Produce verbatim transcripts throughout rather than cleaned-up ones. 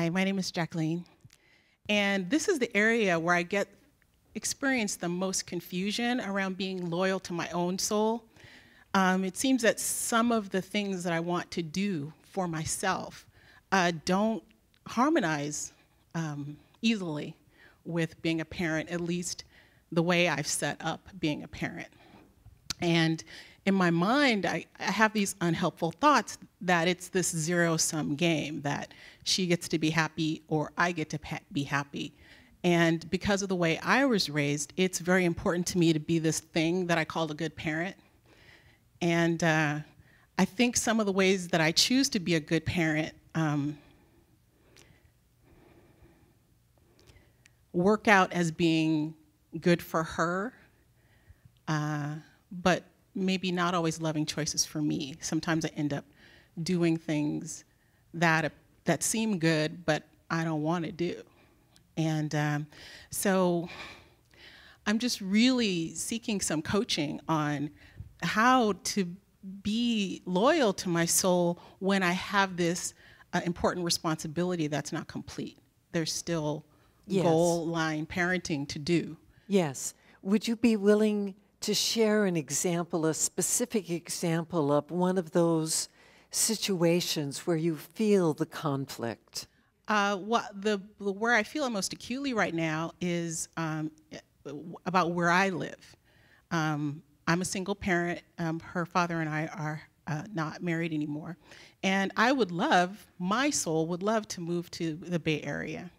Hi, my name is Jacqueline, and this is the area where I get experience the most confusion around being loyal to my own soul. Um, it seems that some of the things that I want to do for myself uh, don't harmonize um, easily with being a parent, at least the way I've set up being a parent. And in my mind, I, I have these unhelpful thoughts that it's this zero-sum game, that she gets to be happy or I get to be happy. And because of the way I was raised, it's very important to me to be this thing that I call a good parent. And uh, I think some of the ways that I choose to be a good parent um, work out as being good for her, uh, but maybe not always loving choices for me. Sometimes I end up doing things that, that seem good, but I don't want to do. And um, so I'm just really seeking some coaching on how to be loyal to my soul when I have this uh, important responsibility that's not complete. There's still yes. goal line parenting to do. Yes. Would you be willing to share an example, a specific example of one of those situations where you feel the conflict? Uh, what the where I feel it most acutely right now is um, about where I live. Um, I'm a single parent. Um, her father and I are uh, not married anymore, and I would love, my soul would love to move to the Bay Area,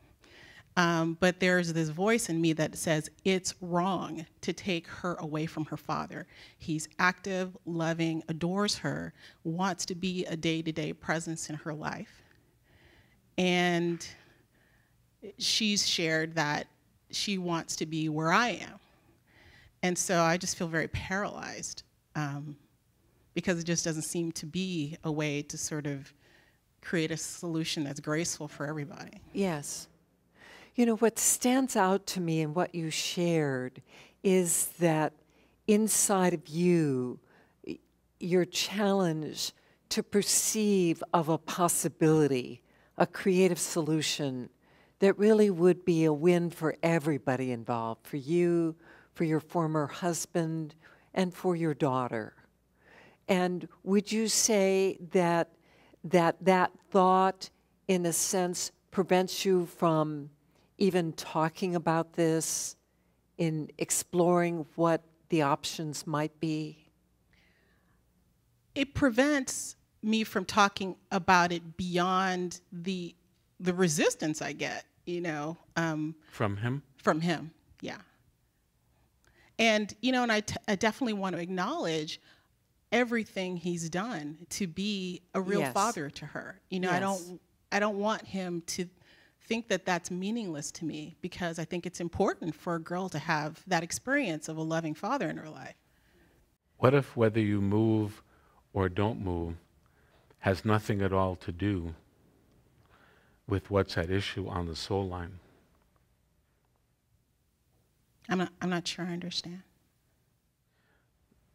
um, but there's this voice in me that says it's wrong to take her away from her father. He's active, loving, adores her, wants to be a day-to-day presence in her life. And she's shared that she wants to be where I am. And so I just feel very paralyzed um, because it just doesn't seem to be a way to sort of create a solution that's graceful for everybody. Yes. You know, what stands out to me in what you shared is that inside of you, your challenge to perceive of a possibility, a creative solution that really would be a win for everybody involved, for you, for your former husband, and for your daughter. And would you say that that, that thought, in a sense, prevents you from even talking about this, in exploring what the options might be? It prevents me from talking about it beyond the the resistance I get, you know. Um, from him? From him, yeah. And, you know, and I, t I definitely want to acknowledge everything he's done to be a real yes. father to her. You know, yes. I don't, I don't want him to think that that's meaningless to me, because I think it's important for a girl to have that experience of a loving father in her life. What if whether you move or don't move has nothing at all to do with what's at issue on the soul line? I'm not, I'm not sure I understand.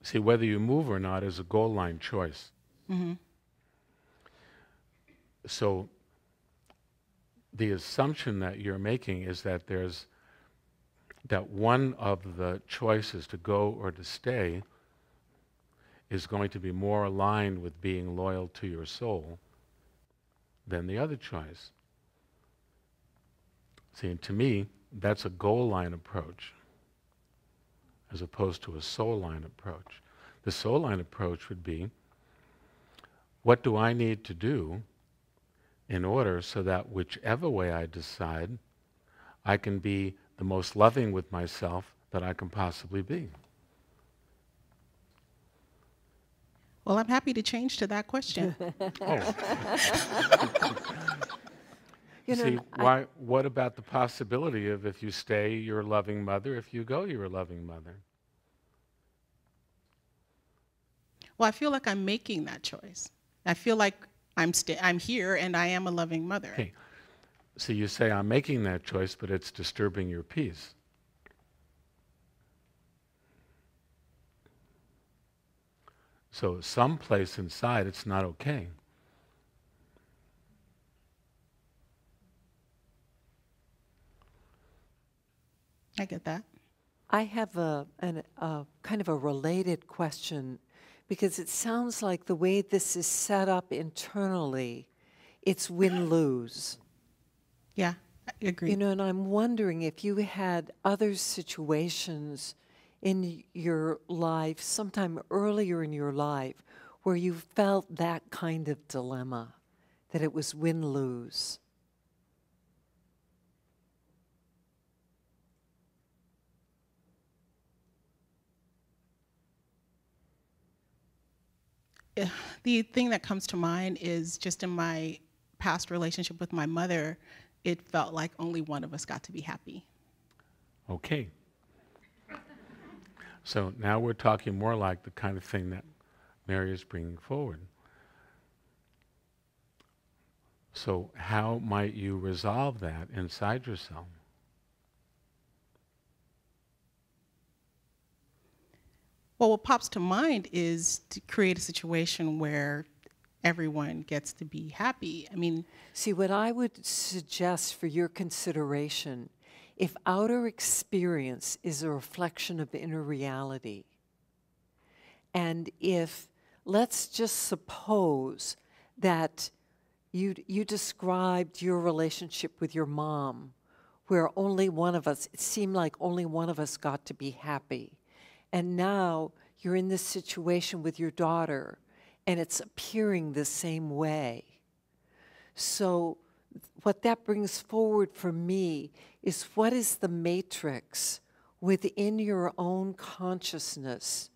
See, whether you move or not is a goal line choice. Mm-hmm. So the assumption that you're making is that there's, that one of the choices to go or to stay is going to be more aligned with being loyal to your soul than the other choice. See, and to me, that's a goal line approach as opposed to a soul line approach. The soul line approach would be, what do I need to do in order so that whichever way I decide, I can be the most loving with myself that I can possibly be? Well, I'm happy to change to that question. Oh. You know, see, why, what about the possibility of if you stay, you're a loving mother, if you go, you're a loving mother? Well, I feel like I'm making that choice. I feel like I'm, sta I'm here and I am a loving mother. Okay. So you say, I'm making that choice, but it's disturbing your peace. So someplace inside, it's not okay. I get that. I have a, an, a kind of a related question, because it sounds like the way this is set up internally, it's win-lose. Yeah, I agree. You know, and I'm wondering if you had other situations in your life, sometime earlier in your life, where you felt that kind of dilemma, that it was win-lose. The thing that comes to mind is just in my past relationship with my mother, it felt like only one of us got to be happy. Okay. So now we're talking more like the kind of thing that Mary is bringing forward. So how might you resolve that inside yourself? Well, what pops to mind is to create a situation where everyone gets to be happy. I mean, see, what I would suggest for your consideration, if outer experience is a reflection of inner reality, and if, let's just suppose that you, you described your relationship with your mom, where only one of us, it seemed like only one of us got to be happy. And now you're in this situation with your daughter, and it's appearing the same way. So what that brings forward for me is, what is the matrix within your own consciousness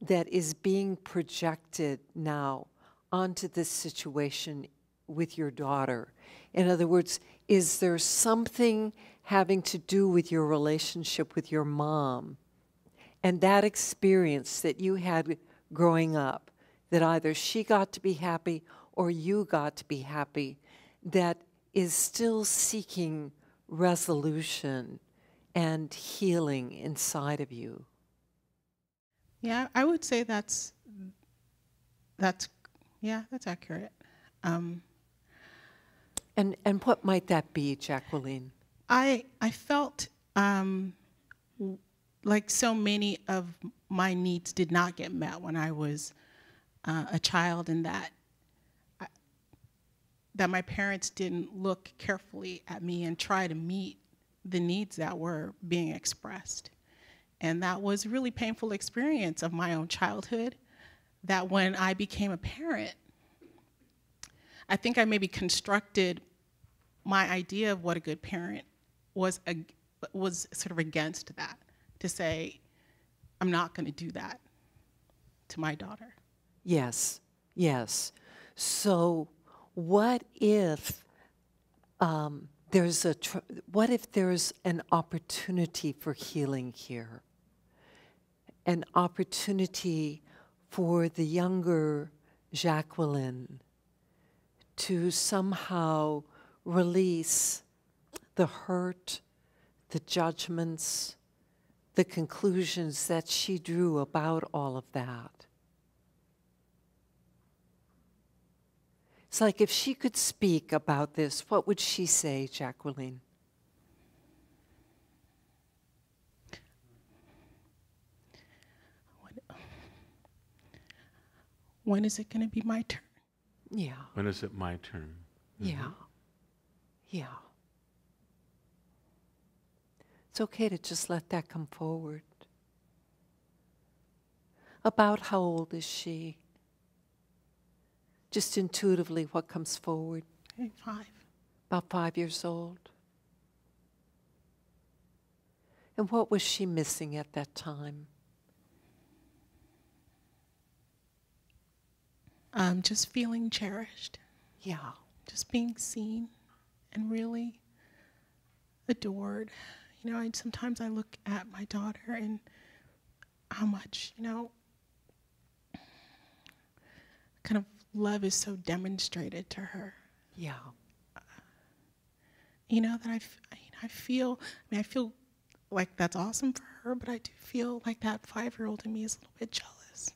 that is being projected now onto this situation with your daughter? In other words, is there something having to do with your relationship with your mom and that experience that you had growing up, that either she got to be happy or you got to be happy, that is still seeking resolution and healing inside of you? Yeah, I would say that's, that's yeah, that's accurate. Um, and, and what might that be, Jacqueline? I, I felt... Um, like so many of my needs did not get met when I was uh, a child, and that I, that my parents didn't look carefully at me and try to meet the needs that were being expressed. And that was a really painful experience of my own childhood, that when I became a parent, I think I maybe constructed my idea of what a good parent was, a, was sort of against that. To say, I'm not going to do that to my daughter. Yes, yes. So what if um, there's a tr what if there's an opportunity for healing here? An opportunity for the younger Jacqueline to somehow release the hurt, the judgments, the conclusions that she drew about all of that. It's like, if she could speak about this, what would she say, Jacqueline? When is it going to be my turn? Yeah. When is it my turn? Mm-hmm. Yeah. Yeah. It's okay to just let that come forward. About how old is she? Just intuitively, what comes forward? Hey, five. About five years old. And what was she missing at that time? Um, just feeling cherished. Yeah. Just being seen and really adored. You know, I, sometimes I look at my daughter and how much, you know, kind of love is so demonstrated to her. Yeah. Uh, you know, that I, f I, you know, I feel, I mean, I feel like that's awesome for her, but I do feel like that five-year-old in me is a little bit jealous.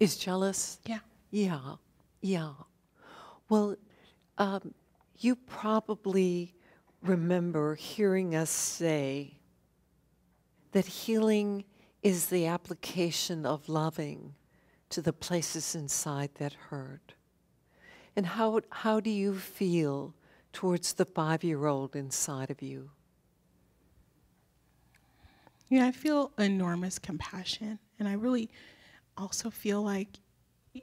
Is jealous? Yeah. Yeah, yeah. Well, um, you probably remember hearing us say that healing is the application of loving to the places inside that hurt. And how, how do you feel towards the five-year-old inside of you? Yeah, I feel enormous compassion. And I really also feel like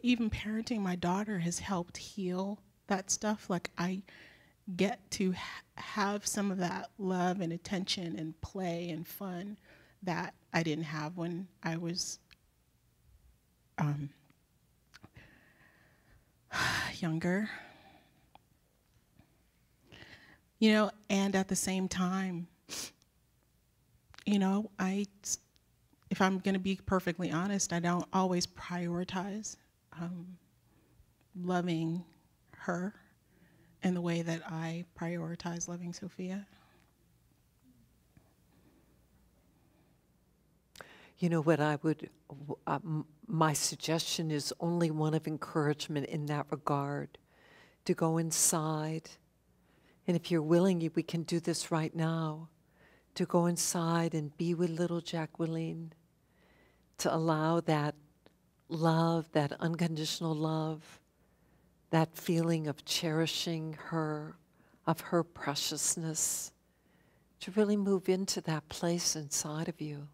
even parenting my daughter has helped heal that stuff. Like I get to ha have some of that love and attention and play and fun that I didn't have when I was um, younger. You know, and at the same time, you know, I, if I'm going to be perfectly honest, I don't always prioritize um, loving her in the way that I prioritize loving Sophia. You know what I would, uh, m my suggestion is only one of encouragement in that regard, to go inside. And if you're willing, we can do this right now, to go inside and be with little Jacqueline, to allow that love, that unconditional love, that feeling of cherishing her, of her preciousness, to really move into that place inside of you.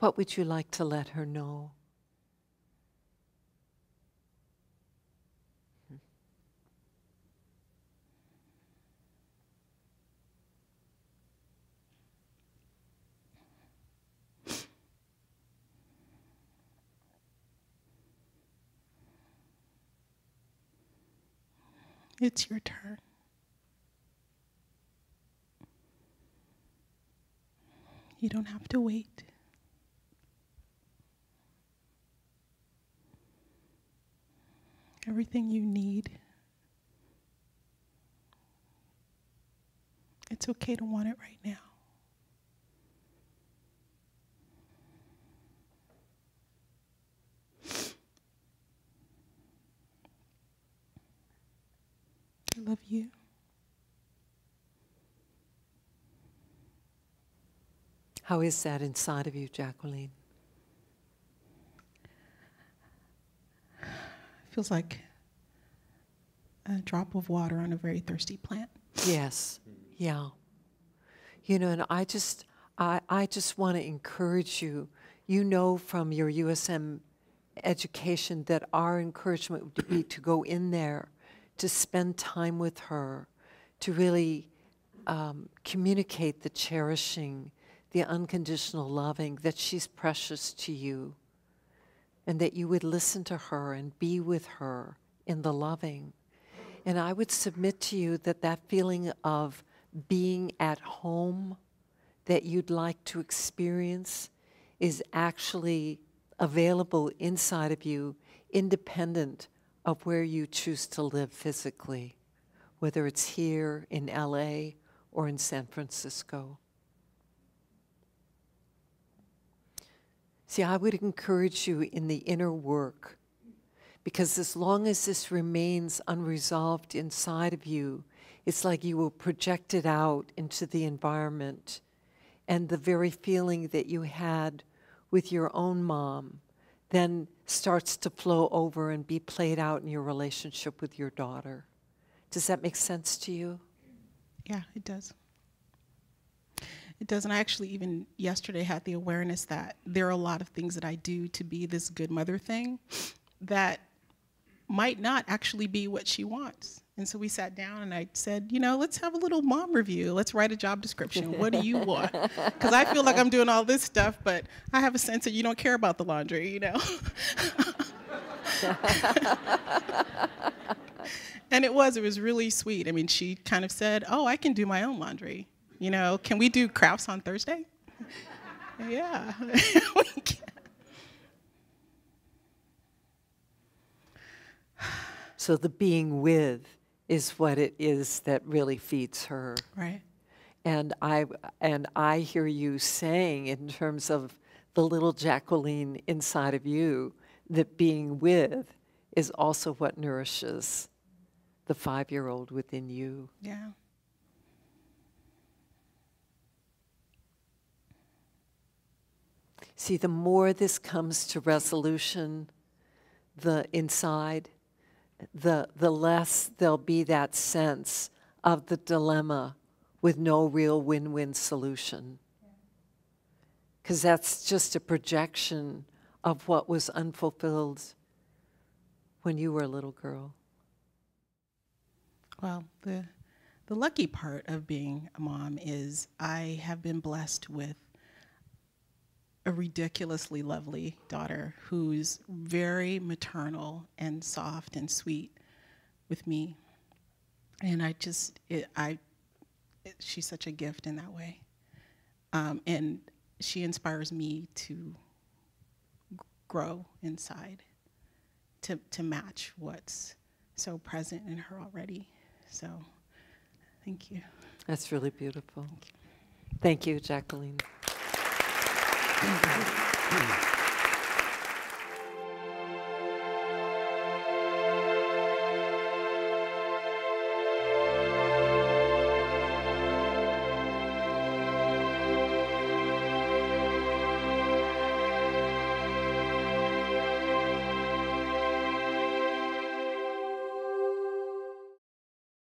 What would you like to let her know? It's your turn. You don't have to wait. Everything you need. It's okay to want it right now. I love you. How is that inside of you, Jacqueline? Feels like a drop of water on a very thirsty plant. Yes, yeah. You know, and I just, I, I just want to encourage you. You know from your U S M education that our encouragement would be to go in there, to spend time with her, to really um, communicate the cherishing, the unconditional loving, that she's precious to you. And that you would listen to her and be with her in the loving. And I would submit to you that that feeling of being at home that you'd like to experience is actually available inside of you, independent of where you choose to live physically, whether it's here in L A or in San Francisco. See, I would encourage you in the inner work, because as long as this remains unresolved inside of you, it's like you will project it out into the environment. And the very feeling that you had with your own mom then starts to flow over and be played out in your relationship with your daughter. Does that make sense to you? Yeah, it does. It doesn't. I actually even yesterday had the awareness that there are a lot of things that I do to be this good mother thing that might not actually be what she wants. And so we sat down and I said, you know, let's have a little mom review. Let's write a job description. What do you want? Because I feel like I'm doing all this stuff, but I have a sense that you don't care about the laundry, you know. And it was, it was really sweet. I mean, she kind of said, oh, I can do my own laundry. You know, can we do crafts on Thursday? Yeah. We can. So the being with is what it is that really feeds her. Right. And I, and I hear you saying in terms of the little Jacqueline inside of you, that being with is also what nourishes the five-year-old within you. Yeah. See, the more this comes to resolution, the inside, the, the less there'll be that sense of the dilemma with no real win-win solution. Because that's just a projection of what was unfulfilled when you were a little girl. Well, the, the lucky part of being a mom is I have been blessed with a ridiculously lovely daughter who's very maternal and soft and sweet with me. And I just, it, I, it, she's such a gift in that way. Um, and she inspires me to grow inside, to, to match what's so present in her already. So thank you. That's really beautiful. Thank you, thank you, Jacqueline. Thank you.